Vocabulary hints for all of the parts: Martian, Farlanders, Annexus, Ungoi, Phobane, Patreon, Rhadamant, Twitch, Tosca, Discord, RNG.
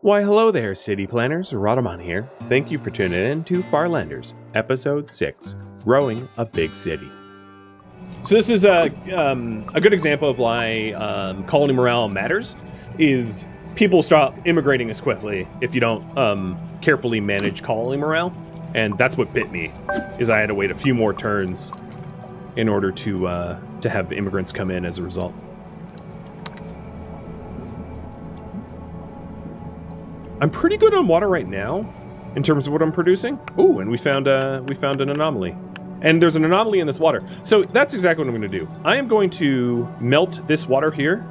Why hello there, city planners, Rhadamant here. Thank you for tuning in to Farlanders, episode 6, Growing a Big City. So this is a good example of why colony morale matters, is people stop immigrating as quickly if you don't carefully manage colony morale. And that's what bit me, is I had to wait a few more turns in order to have immigrants come in as a result. I'm pretty good on water right now, in terms of what I'm producing. Ooh, and we found an anomaly. And there's an anomaly in this water. So that's exactly what I'm going to do. I am going to melt this water here,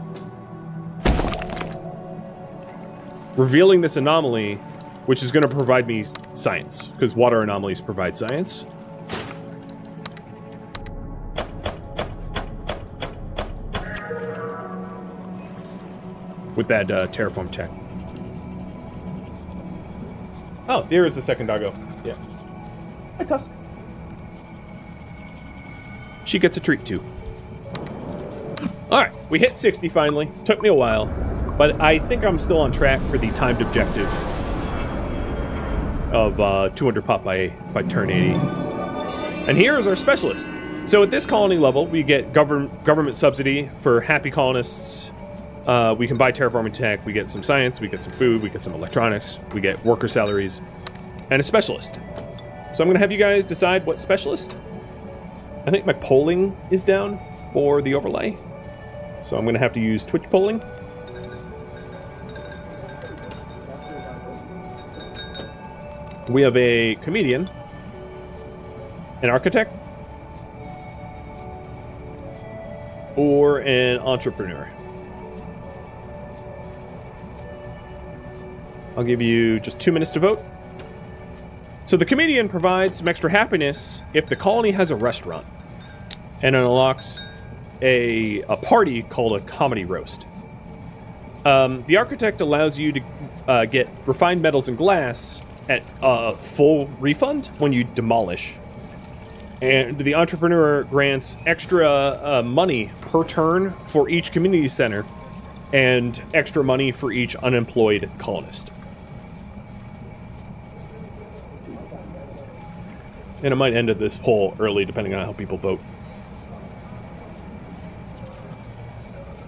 revealing this anomaly, which is going to provide me science, because water anomalies provide science. With that terraform tech. Oh, there is the second doggo. Yeah. Hi, Tosca. She gets a treat, too. Alright, we hit 60 finally. Took me a while. But I think I'm still on track for the timed objective of 200 pop by turn 80. And here is our specialist. So at this colony level, we get government subsidy for happy colonists. We can buy terraforming tech, we get some science, we get some food, we get some electronics, we get worker salaries, and a specialist. So I'm going to have you guys decide what specialist. I think my polling is down for the overlay, so I'm going to have to use Twitch polling. We have a comedian, an architect, or an entrepreneur. I'll give you just 2 minutes to vote. So the comedian provides some extra happiness if the colony has a restaurant, and it unlocks a party called a comedy roast. The architect allows you to get refined metals and glass at full refund when you demolish. And the entrepreneur grants extra money per turn for each community center and extra money for each unemployed colonist. And it might end at this poll early, depending on how people vote.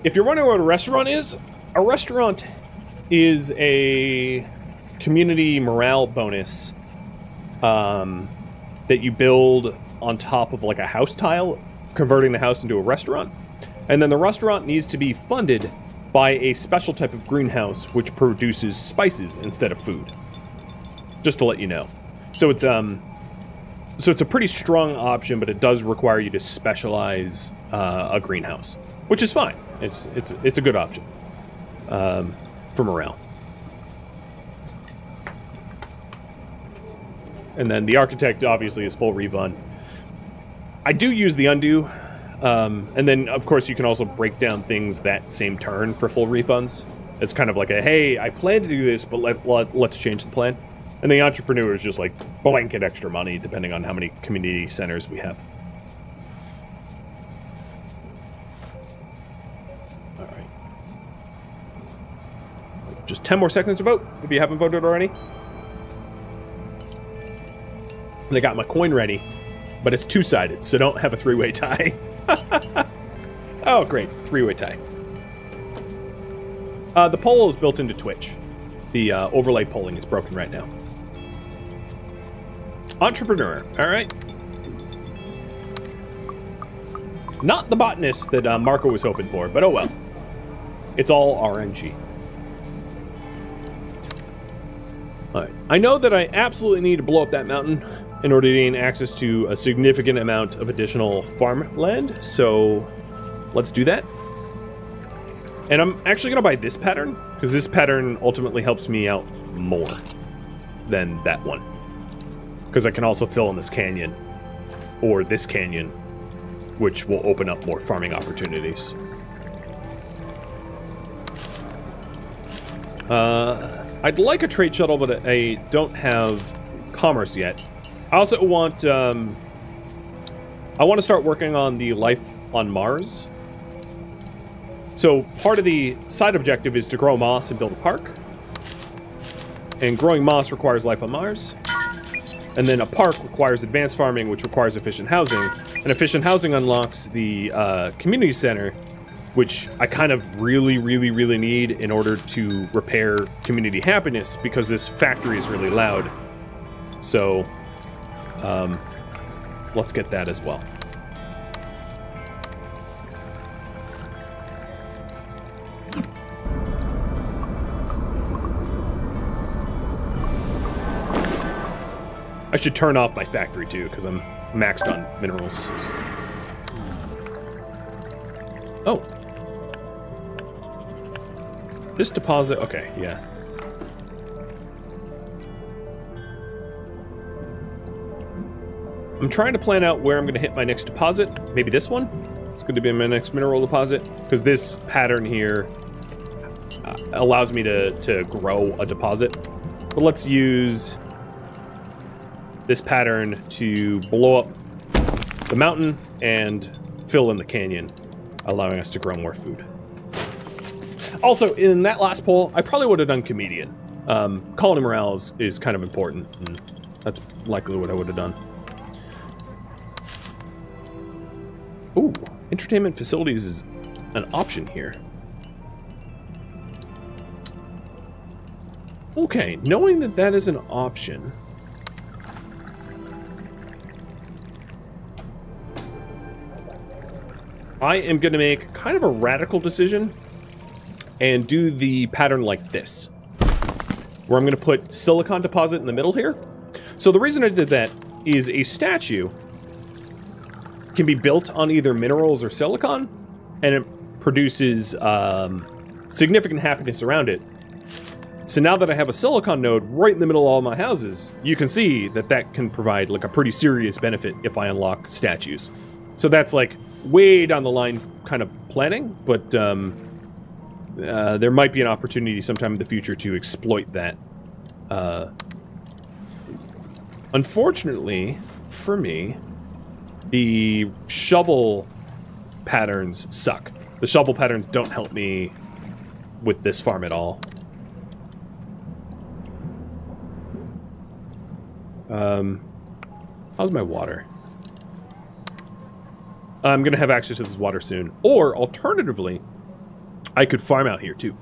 If you're wondering what a restaurant is a community morale bonus that you build on top of like a house tile, converting the house into a restaurant. And then the restaurant needs to be funded by a special type of greenhouse which produces spices instead of food. Just to let you know. So it's a pretty strong option, but it does require you to specialize a greenhouse, which is fine. It's a good option for morale. And then the architect obviously is full refund. I do use the undo, and then of course you can also break down things that same turn for full refunds. It's kind of like a hey, I plan to do this, but let's change the plan. And the entrepreneur is just like blanket extra money, depending on how many community centers we have. All right. Just 10 more seconds to vote, if you haven't voted already. And I got my coin ready, but it's two-sided, so don't have a three-way tie. Oh, great. Three-way tie. The poll is built into Twitch. The overlay polling is broken right now. Entrepreneur. All right. Not the botanist that Marco was hoping for, but oh well. It's all RNG. All right. I know that I absolutely need to blow up that mountain in order to gain access to a significant amount of additional farmland, so let's do that. And I'm actually going to buy this pattern, because this pattern ultimately helps me out more than that one. Because I can also fill in this canyon, or this canyon, which will open up more farming opportunities. I'd like a trade shuttle, but I don't have commerce yet. I also want, I want to start working on the life on Mars. So part of the side objective is to grow moss and build a park. And growing moss requires life on Mars. And then a park requires advanced farming, which requires efficient housing. And efficient housing unlocks the community center, which I kind of really need in order to repair community happiness, because this factory is really loud. So, let's get that as well. I should turn off my factory too, because I'm maxed on minerals. Oh. This deposit, okay, yeah. I'm trying to plan out where I'm gonna hit my next deposit. Maybe this one? It's gonna be my next mineral deposit, because this pattern here allows me to grow a deposit. But let's use this pattern to blow up the mountain and fill in the canyon, allowing us to grow more food. Also, in that last poll, I probably would have done comedian. Colony morale is kind of important, and that's likely what I would have done. Ooh, entertainment facilities is an option here. Okay, knowing that that is an option, I am going to make kind of a radical decision and do the pattern like this, where I'm going to put silicon deposit in the middle here. So the reason I did that is a statue can be built on either minerals or silicon, and it produces significant happiness around it. So now that I have a silicon node right in the middle of all my houses, you can see that that can provide like a pretty serious benefit if I unlock statues. So that's like way down the line kind of planning, but there might be an opportunity sometime in the future to exploit that. Unfortunately for me, the shovel patterns suck. The shovel patterns don't help me with this farm at all. How's my water? I'm going to have access to this water soon. Or, alternatively, I could farm out here, too.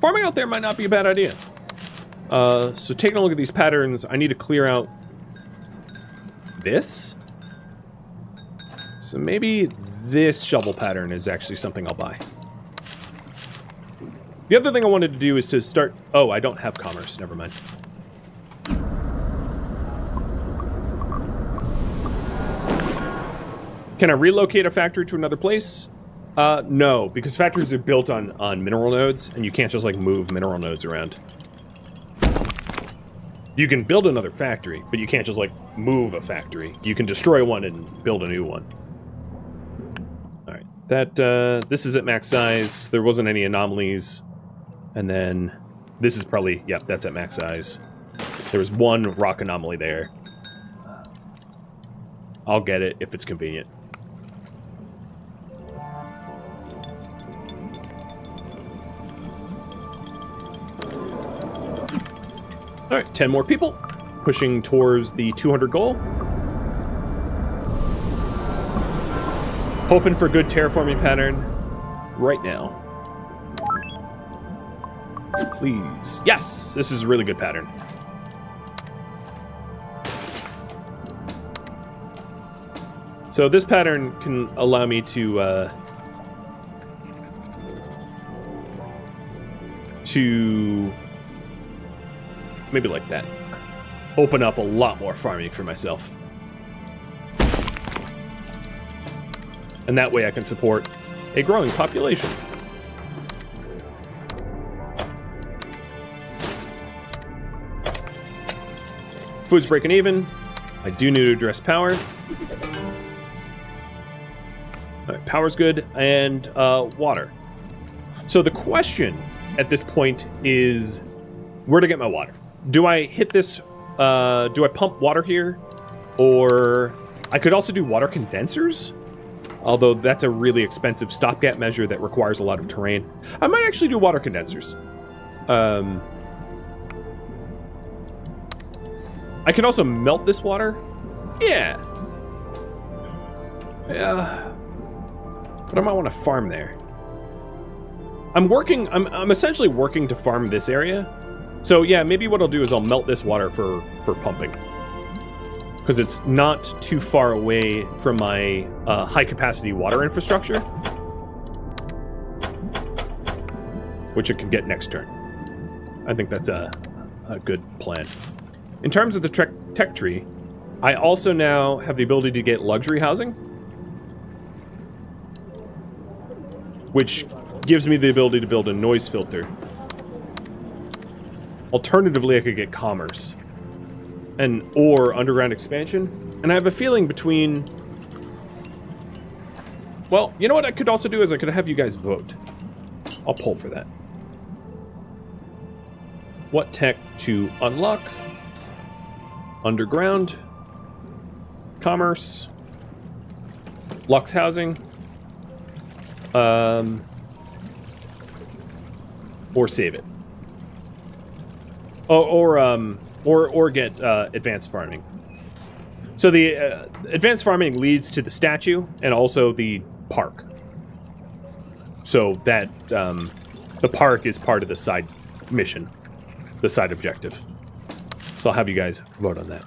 Farming out there might not be a bad idea. So taking a look at these patterns, I need to clear out this. So maybe this shovel pattern is actually something I'll buy. The other thing I wanted to do is to start... Oh, I don't have commerce. Never mind. Can I relocate a factory to another place? No, because factories are built on mineral nodes, and you can't just, like, move mineral nodes around. You can build another factory, but you can't just, like, move a factory. You can destroy one and build a new one. Alright, that, this is at max size. There wasn't any anomalies. And then, this is probably, yep, that's at max size. There was one rock anomaly there. I'll get it if it's convenient. All right, 10 more people, pushing towards the 200 goal. Hoping for a good terraforming pattern right now. Please. Yes, this is a really good pattern. So this pattern can allow me to maybe like that. Open up a lot more farming for myself. And that way I can support a growing population. Food's breaking even. I do need to address power. All right, power's good, and water. So the question at this point is where to get my water. Do I hit this, do I pump water here? Or I could also do water condensers, although that's a really expensive stopgap measure that requires a lot of terrain. I might actually do water condensers. I can also melt this water. Yeah. Yeah. But I might want to farm there. I'm essentially working to farm this area. So yeah, maybe what I'll do is I'll melt this water for pumping. Because it's not too far away from my high-capacity water infrastructure, which it can get next turn. I think that's a good plan. In terms of the tech tree, I also now have the ability to get luxury housing, which gives me the ability to build a noise filter. Alternatively, I could get commerce. And or underground expansion, and I have a feeling between... Well, you know what I could also do is I could have you guys vote. I'll poll for that. What tech to unlock? Underground. Commerce. Lux housing. Or save it. Or get advanced farming. So the advanced farming leads to the statue and also the park. So that the park is part of the side mission, the side objective. So I'll have you guys vote on that.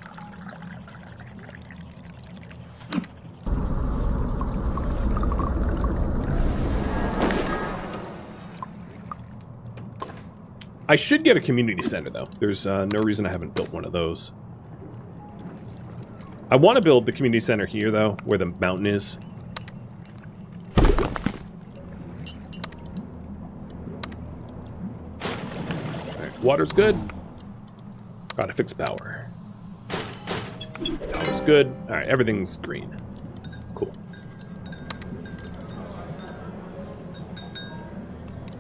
I should get a community center, though. There's no reason I haven't built one of those. I want to build the community center here, though, where the mountain is. All right, water's good. Gotta fix power. Power's good. All right, everything's green. Cool.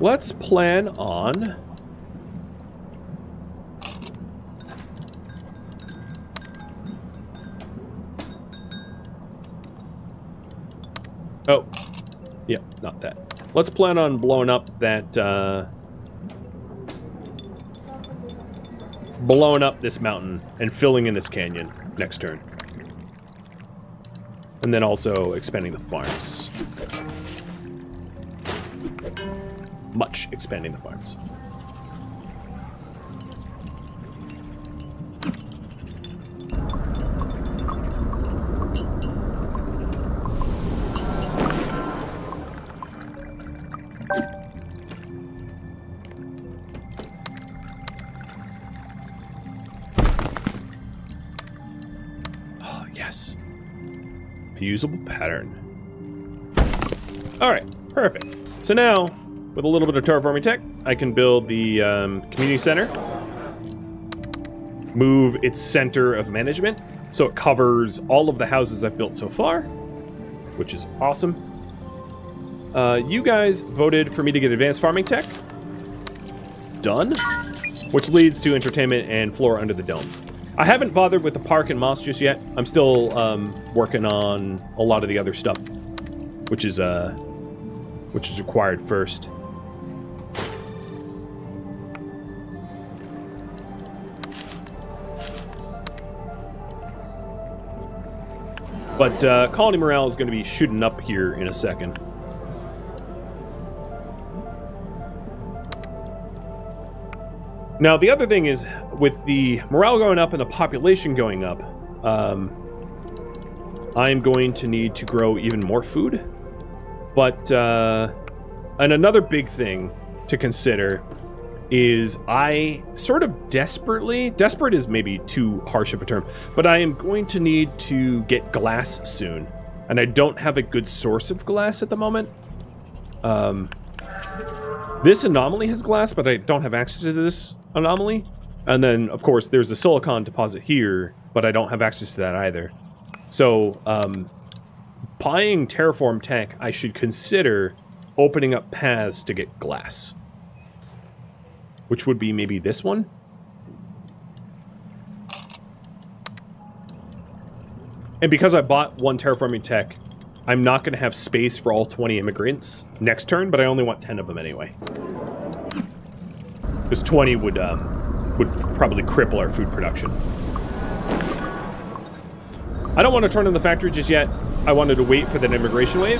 Let's plan on... Oh, yeah, not that. Let's plan on blowing up this mountain and filling in this canyon next turn. And then also expanding the farms. Much expanding the farms. Usable pattern. Alright, perfect. So now, with a little bit of terraforming tech, I can build the community center. Move its center of management, so it covers all of the houses I've built so far, which is awesome. You guys voted for me to get advanced farming tech. Done. Which leads to entertainment and Flora Under the Dome. I haven't bothered with the park and moss just yet. I'm still working on a lot of the other stuff, which is required first. But Colony Morale is going to be shooting up here in a second. Now, the other thing is, with the morale going up and the population going up, I'm going to need to grow even more food. But, and another big thing to consider is I sort of desperate is maybe too harsh of a term, but I am going to need to get glass soon. And I don't have a good source of glass at the moment. This anomaly has glass, but I don't have access to this anomaly. And then, of course, there's a silicon deposit here, but I don't have access to that either. So, buying terraform tech, I should consider opening up paths to get glass. Which would be maybe this one. And because I bought one terraforming tech, I'm not going to have space for all 20 immigrants next turn, but I only want 10 of them anyway. Because 20 would probably cripple our food production. I don't want to turn on the factory just yet. I wanted to wait for that immigration wave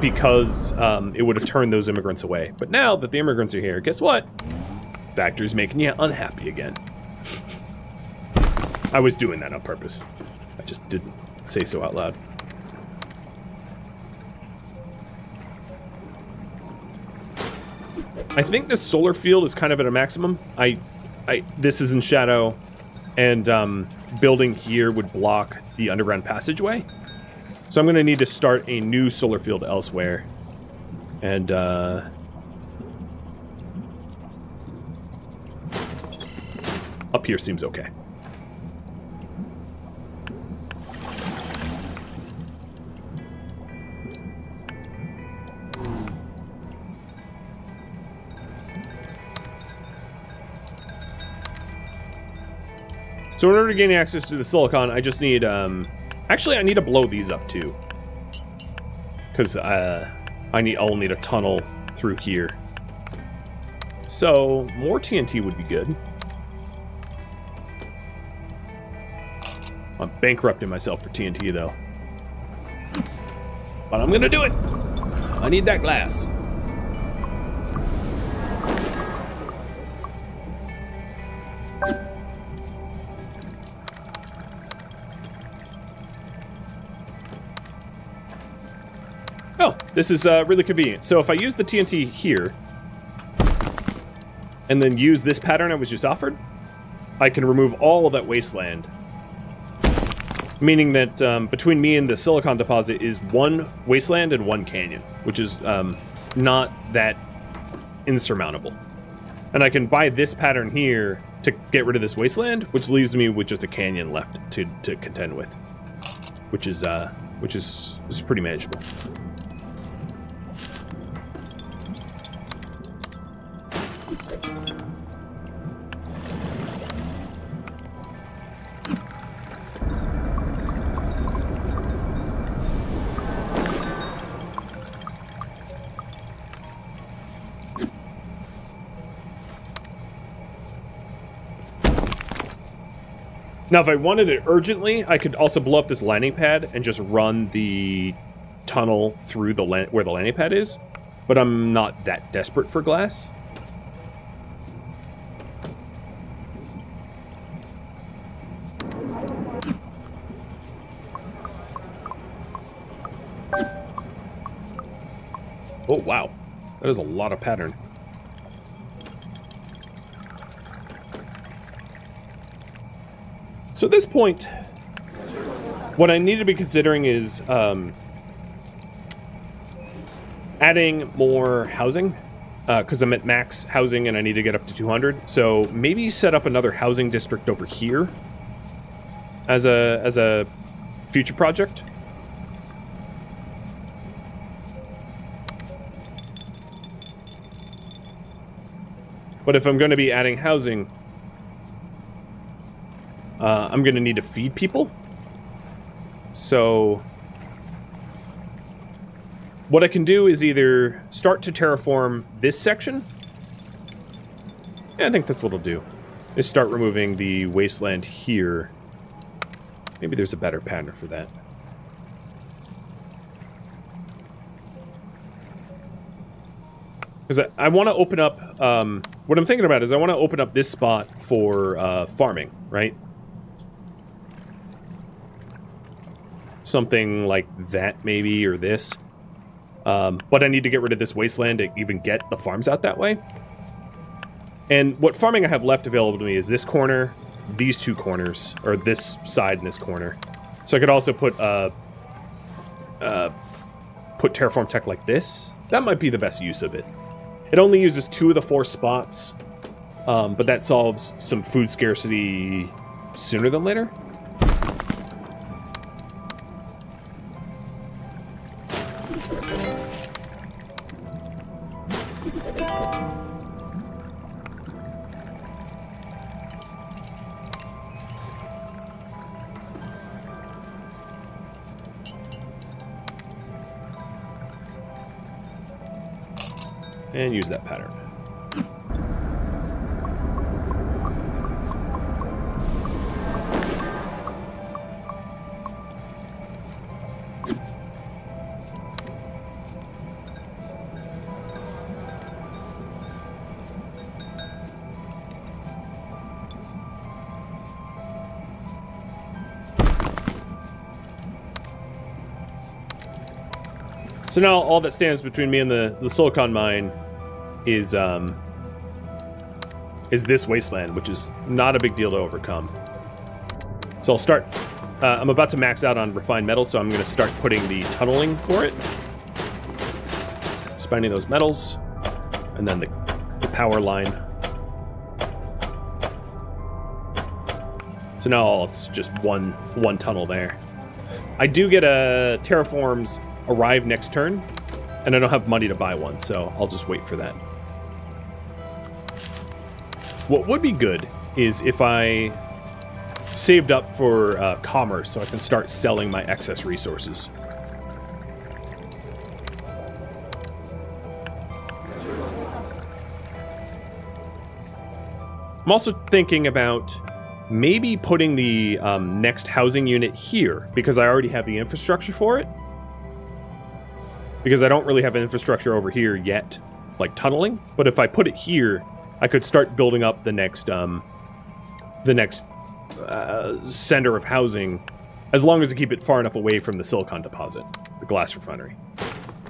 because it would have turned those immigrants away. But now that the immigrants are here, guess what? Factory's making you unhappy again. I was doing that on purpose. I just didn't say so out loud. I think this solar field is kind of at a maximum. This is in shadow, and building here would block the underground passageway. So I'm going to need to start a new solar field elsewhere. And up here seems okay. So in order to gain access to the silicon, I just need, actually I need to blow these up too. Because I'll need a tunnel through here. So more TNT would be good. I'm bankrupting myself for TNT though. But I'm gonna do it! I need that glass. This is really convenient. So if I use the TNT here, and then use this pattern I was just offered, I can remove all of that wasteland. Meaning that between me and the silicon deposit is one wasteland and one canyon, which is not that insurmountable. And I can buy this pattern here to get rid of this wasteland, which leaves me with just a canyon left to contend with, which is pretty manageable. Now, if I wanted it urgently, I could also blow up this landing pad and just run the tunnel through the where the landing pad is. But I'm not that desperate for glass. Oh, wow. That is a lot of pattern. So at this point, what I need to be considering is adding more housing, because I'm at max housing and I need to get up to 200. So maybe set up another housing district over here as a future project. But if I'm going to be adding housing, I'm going to need to feed people. So what I can do is either start to terraform this section. Yeah, I think that's what I'll do. Is start removing the wasteland here. Maybe there's a better pattern for that. Because I want to open up, what I'm thinking about is I want to open up this spot for farming, right? Something like that, maybe, or this. But I need to get rid of this wasteland to even get the farms out that way. And what farming I have left available to me is this corner, these two corners, or this side and this corner. So I could also put put terraform tech like this. That might be the best use of it. It only uses 2 of the 4 spots, but that solves some food scarcity sooner than later. And use that pattern. So now all that stands between me and the Silicon Mine is this wasteland, which is not a big deal to overcome. So I'll start... I'm about to max out on refined metal, so I'm going to start putting the tunneling for it. Spending those metals, and then the power line. So now it's just one tunnel there. I do get a terraforms arrive next turn, and I don't have money to buy one, so I'll just wait for that. What would be good is if I saved up for commerce, so I can start selling my excess resources. I'm also thinking about maybe putting the next housing unit here, because I already have the infrastructure for it. Because I don't really have an infrastructure over here yet, like tunneling. But if I put it here, I could start building up the next center of housing, as long as I keep it far enough away from the silicon deposit, the glass refinery.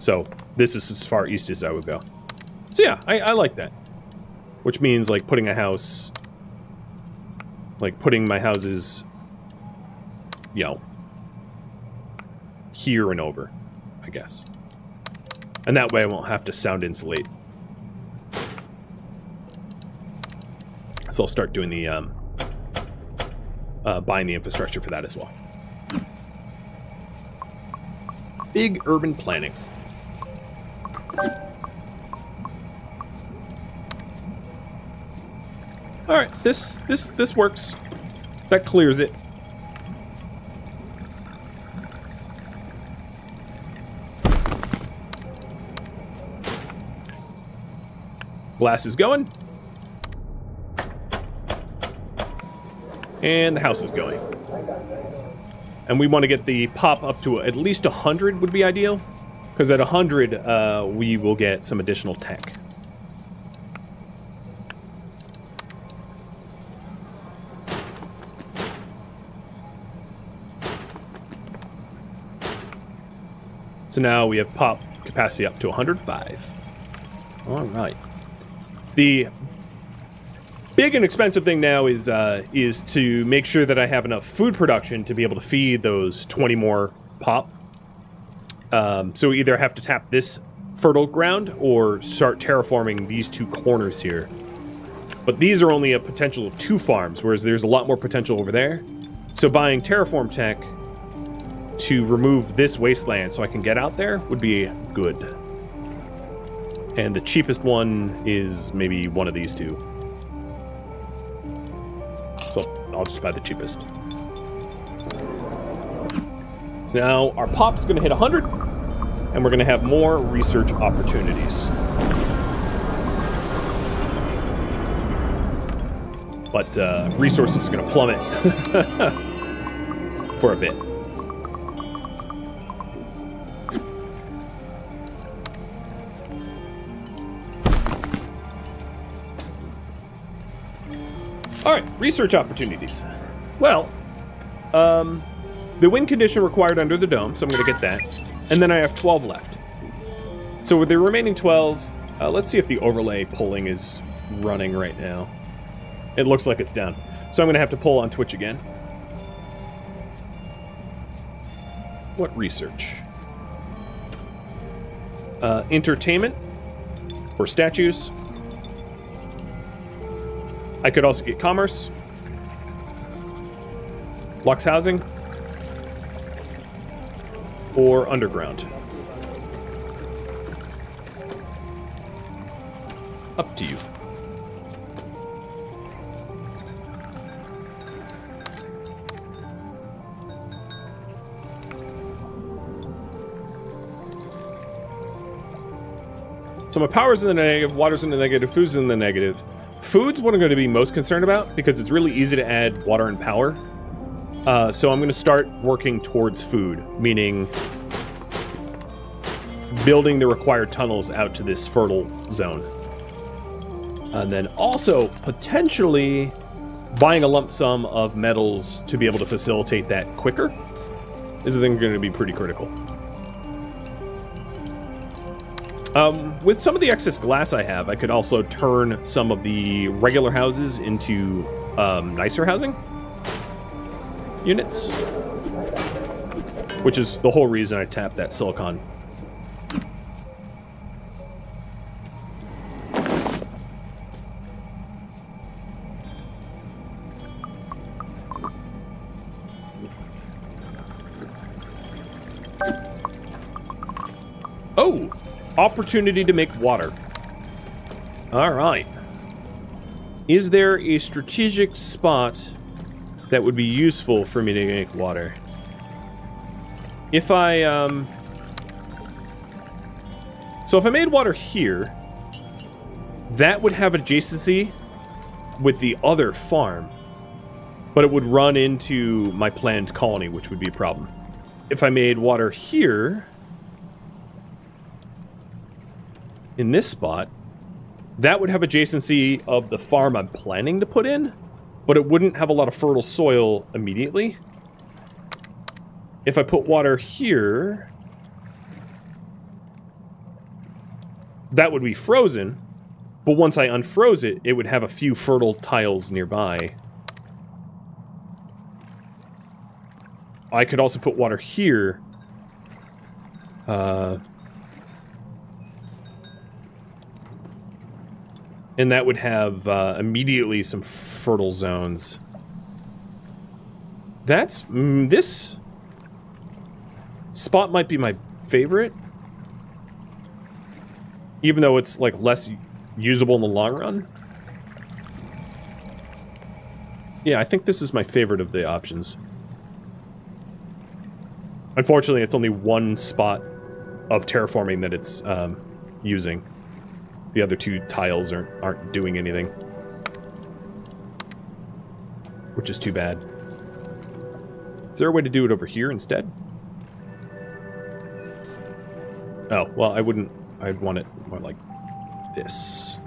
So this is as far east as I would go. So yeah, I like that. Which means like putting a house, like putting my houses, you know, here and over, I guess. And that way I won't have to sound insulate. So I'll start doing the, buying the infrastructure for that as well. Big urban planning. All right, this works. That clears it. Glass is going. And the house is going. And we want to get the pop up to at least 100 would be ideal. Because at 100, we will get some additional tech. So now we have pop capacity up to 105. All right. The big and expensive thing now is to make sure that I have enough food production to be able to feed those 20 more pop. So we either have to tap this fertile ground or start terraforming these two corners here. But these are only a potential of 2 farms, whereas there's a lot more potential over there. So buying terraform tech to remove this wasteland so I can get out there would be good. And the cheapest one is maybe one of these two. So I'll just buy the cheapest. So now our pop's gonna hit 100, and we're gonna have more research opportunities. But resources are gonna plummet for a bit. Alright, research opportunities. Well, the wind condition required under the dome, so I'm going to get that. And then I have 12 left. So with the remaining 12, let's see if the overlay polling is running right now. It looks like it's down. So I'm going to have to poll on Twitch again. What research? Entertainment for statues. I could also get commerce, Lux housing, or underground. Up to you. So my power's in the negative, water's in the negative, food's in the negative. Food's what I'm going to be most concerned about, because it's really easy to add water and power. So I'm going to start working towards food, meaning building the required tunnels out to this fertile zone. And then also potentially buying a lump sum of metals to be able to facilitate that quicker is, I think, going to be pretty critical. With some of the excess glass I have, I could also turn some of the regular houses into nicer housing units, which is the whole reason I tapped that silicon. Oh! Opportunity to make water. Alright. Is there a strategic spot that would be useful for me to make water? If I, so if I made water here, that would have adjacency with the other farm, but it would run into my planned colony, which would be a problem. If I made water here, in this spot, that would have adjacency of the farm I'm planning to put in, but it wouldn't have a lot of fertile soil immediately. If I put water here, that would be frozen, but once I unfroze it, it would have a few fertile tiles nearby. I could also put water here. And that would have immediately some fertile zones. That's... this spot might be my favorite. Even though it's, like, less usable in the long run. Yeah, I think this is my favorite of the options. Unfortunately, it's only one spot of terraforming that it's using. The other two tiles aren't doing anything. Which is too bad. Is there a way to do it over here instead? Oh, well, I wouldn't... I'd want it more like this.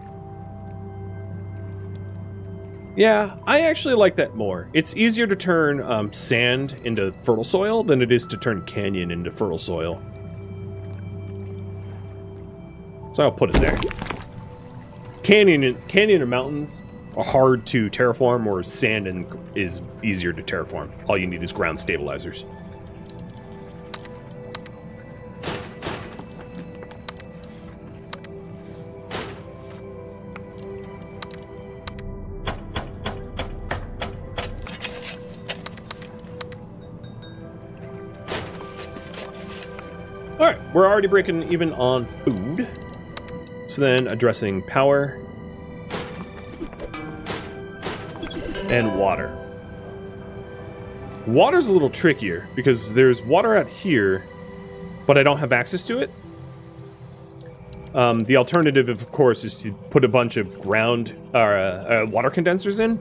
Yeah, I actually like that more. It's easier to turn sand into fertile soil than it is to turn canyon into fertile soil. So I'll put it there. Canyon or mountains are hard to terraform, or sand is easier to terraform. All you need is ground stabilizers. All right, we're already breaking even on food. So then addressing power and water. Water's a little trickier because there's water out here, but I don't have access to it. The alternative, of course, is to put a bunch of ground water condensers in,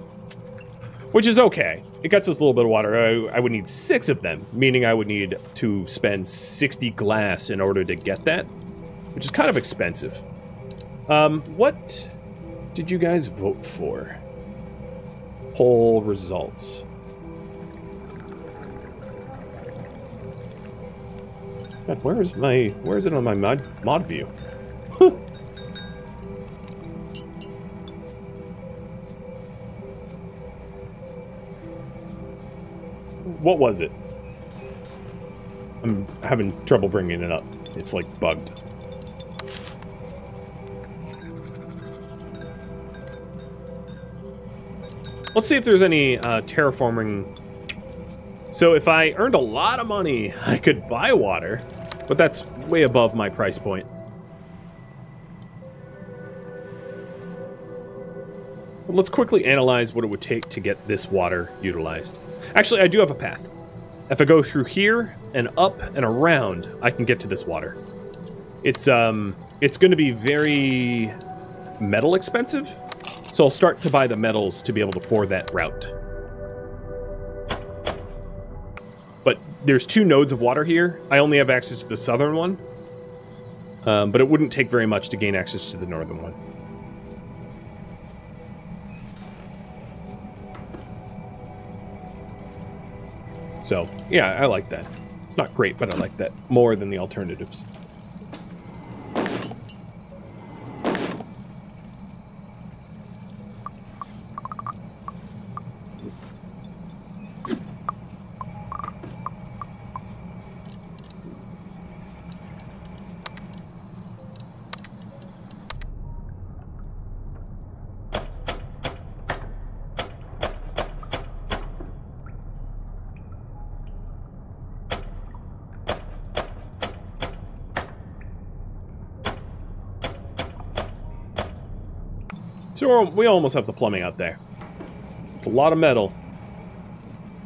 which is okay. It gets us a little bit of water. I would need 6 of them, meaning I would need to spend 60 glass in order to get that, which is kind of expensive. What did you guys vote for? Poll results. God, where is it on my mod view? What was it? I'm having trouble bringing it up. It's like bugged. Let's see if there's any terraforming. So if I earned a lot of money, I could buy water, but that's way above my price point. But let's quickly analyze what it would take to get this water utilized. Actually, I do have a path. If I go through here and up and around, I can get to this water. It's going to be very metal expensive. So I'll start to buy the metals to be able to afford that route. But there's 2 nodes of water here. I only have access to the southern one. But it wouldn't take very much to gain access to the northern one. So, yeah, I like that. It's not great, but I like that more than the alternatives. So we almost have the plumbing out there. It's a lot of metal,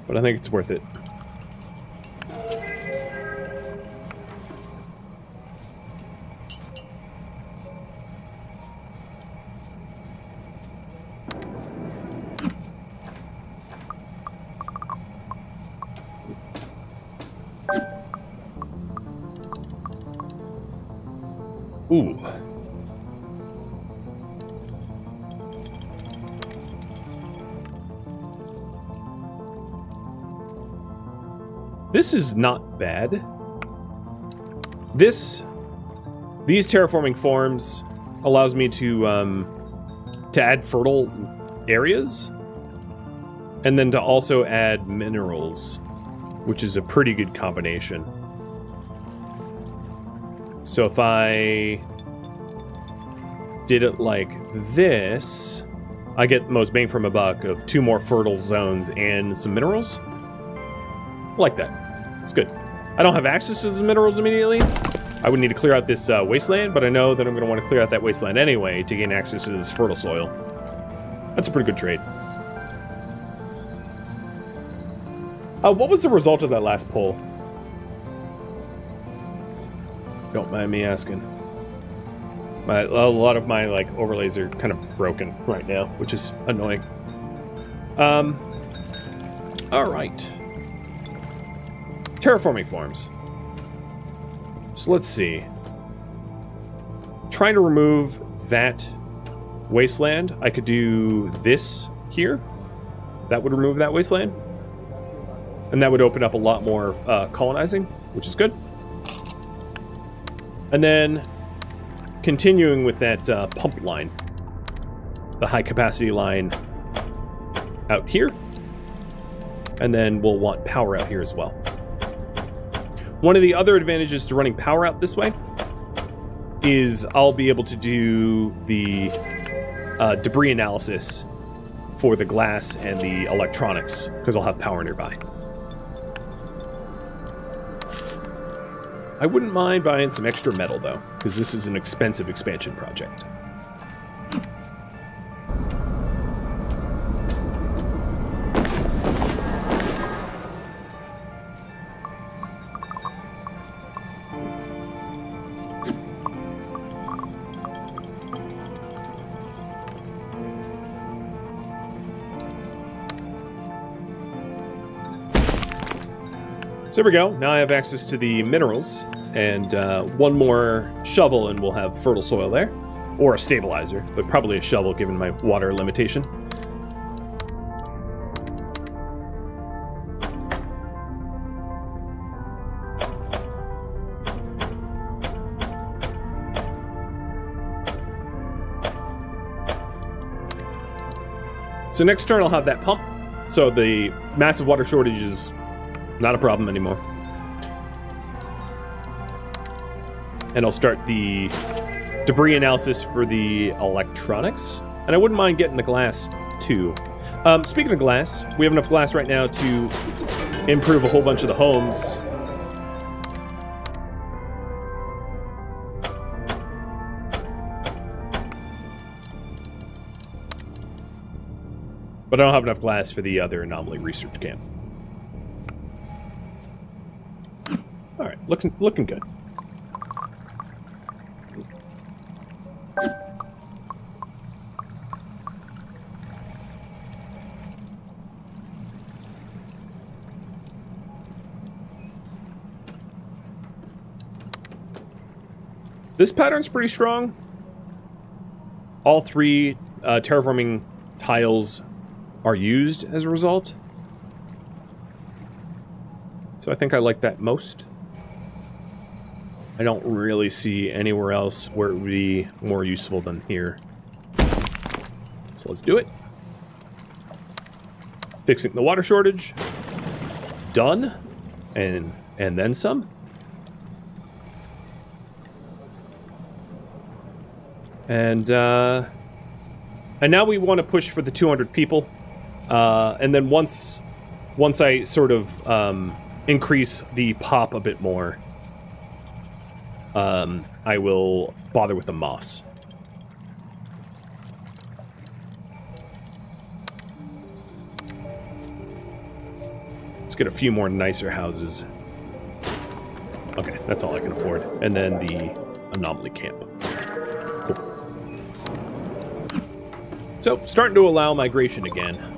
but I think it's worth it. Ooh. This is not bad. These terraforming forms allows me to add fertile areas, and then to also add minerals, which is a pretty good combination. So if I did it like this, I get the most bang for my buck of 2 more fertile zones and some minerals. I like that. It's good. I don't have access to those minerals immediately. I would need to clear out this wasteland, but I know that I'm going to want to clear out that wasteland anyway to gain access to this fertile soil. That's a pretty good trade. What was the result of that last poll? Don't mind me asking. A lot of my like overlays are kind of broken right now, which is annoying. All right. Terraforming farms. So let's see. Trying to remove that wasteland. I could do this here. That would remove that wasteland, and that would open up a lot more colonizing, which is good. And then, continuing with that pump line, the high capacity line out here, and then we'll want power out here as well. One of the other advantages to running power out this way is I'll be able to do the debris analysis for the glass and the electronics, because I'll have power nearby. I wouldn't mind buying some extra metal, though, because this is an expensive expansion project. So there we go. Now I have access to the minerals, and one more shovel and we'll have fertile soil there, or a stabilizer, but probably a shovel given my water limitation. So next turn I'll have that pump, so the massive water shortage is not a problem anymore. And I'll start the debris analysis for the electronics. And I wouldn't mind getting the glass, too. Speaking of glass, we have enough glass right now to improve a whole bunch of the homes. But I don't have enough glass for the other anomaly research camp. Alright, looking good. This pattern's pretty strong. All 3 terraforming tiles are used as a result. So I think I like that most. I don't really see anywhere else where it would be more useful than here. So let's do it. Fixing the water shortage. Done. And then some. And now we want to push for the 200 people. And then once I sort of increase the pop a bit more, I will bother with the moss. get a few more nicer houses. Okay, that's all I can afford. And then the anomaly camp. Cool. So, starting to allow migration again.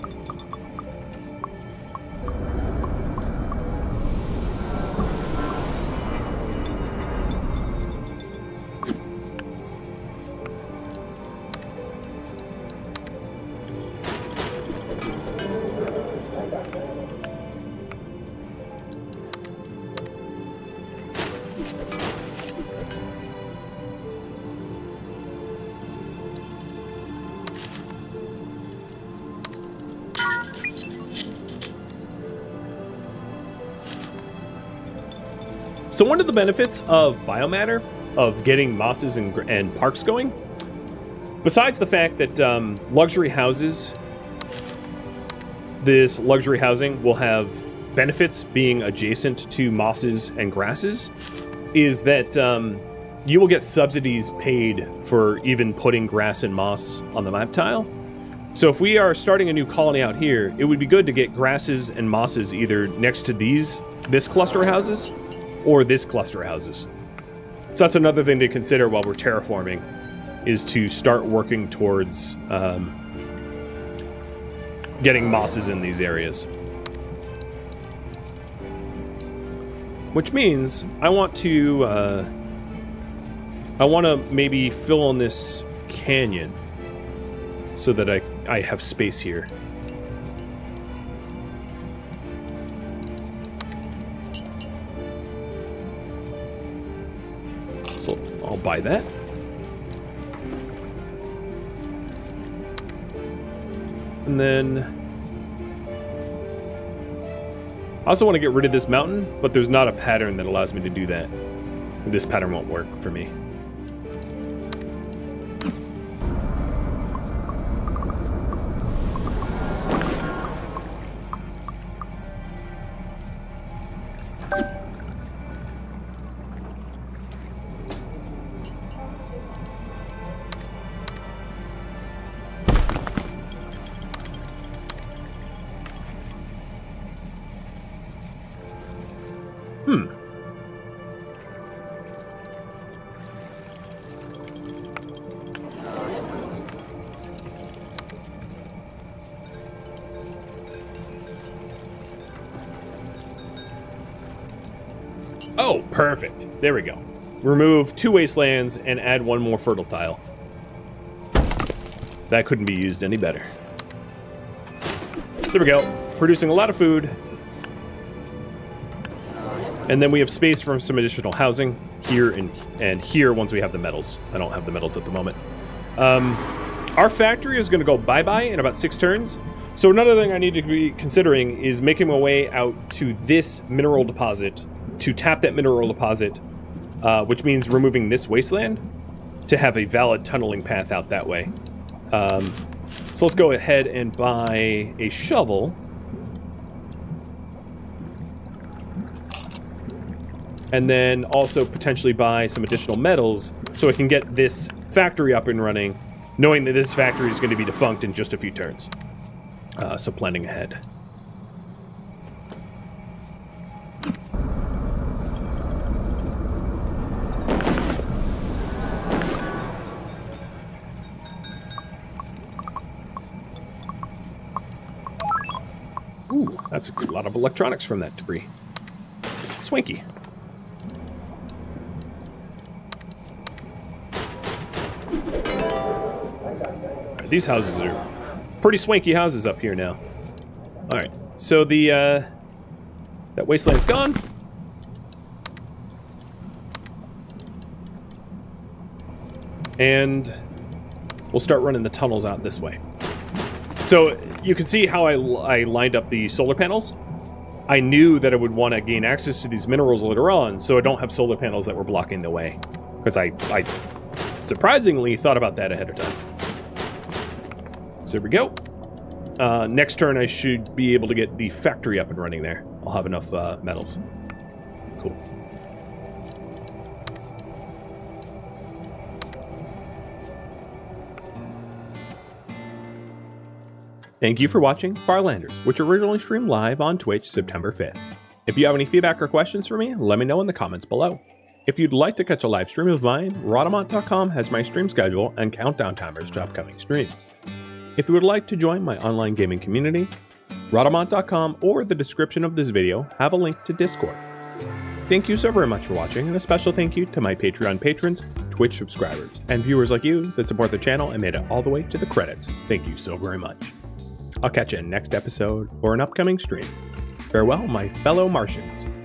So one of the benefits of biomatter, of getting mosses and parks going, besides the fact that luxury houses, this luxury housing will have benefits being adjacent to mosses and grasses, is that you will get subsidies paid for even putting grass and moss on the map tile. So if we are starting a new colony out here, it would be good to get grasses and mosses either next to this cluster of houses, or this cluster houses. So that's another thing to consider while we're terraforming, is to start working towards getting mosses in these areas. Which means I want to maybe fill in this canyon so that I have space here. I'll buy that. And then I also want to get rid of this mountain, but there's not a pattern that allows me to do that. This pattern won't work for me. Oh, perfect. There we go. Remove two wastelands and add one more fertile tile. That couldn't be used any better. There we go. Producing a lot of food. And then we have space for some additional housing here and here once we have the metals. I don't have the metals at the moment. Our factory is going to go bye-bye in about 6 turns. So another thing I need to be considering is making my way out to this mineral deposit, to tap that mineral deposit, which means removing this wasteland to have a valid tunneling path out that way. So let's go ahead and buy a shovel. And then also potentially buy some additional metals so I can get this factory up and running, knowing that this factory is going to be defunct in just a few turns. So planning ahead. That's a lot of electronics from that debris. Swanky. Right, these houses are pretty swanky houses up here now. All right, so the that wasteland's gone. And we'll start running the tunnels out this way. So you can see how I lined up the solar panels. I knew that I would want to gain access to these minerals later on, so I don't have solar panels that were blocking the way. Because I surprisingly thought about that ahead of time. So here we go. Next turn I should be able to get the factory up and running there. I'll have enough metals. Cool. Thank you for watching Farlanders, which originally streamed live on Twitch September 5th. If you have any feedback or questions for me, let me know in the comments below. If you'd like to catch a live stream of mine, Rhadamant.com has my stream schedule and countdown timers to upcoming streams. If you would like to join my online gaming community, Rhadamant.com or the description of this video have a link to Discord. Thank you so very much for watching, and a special thank you to my Patreon patrons, Twitch subscribers, and viewers like you that support the channel and made it all the way to the credits. Thank you so very much. I'll catch you in next episode or an upcoming stream. Farewell, my fellow Martians.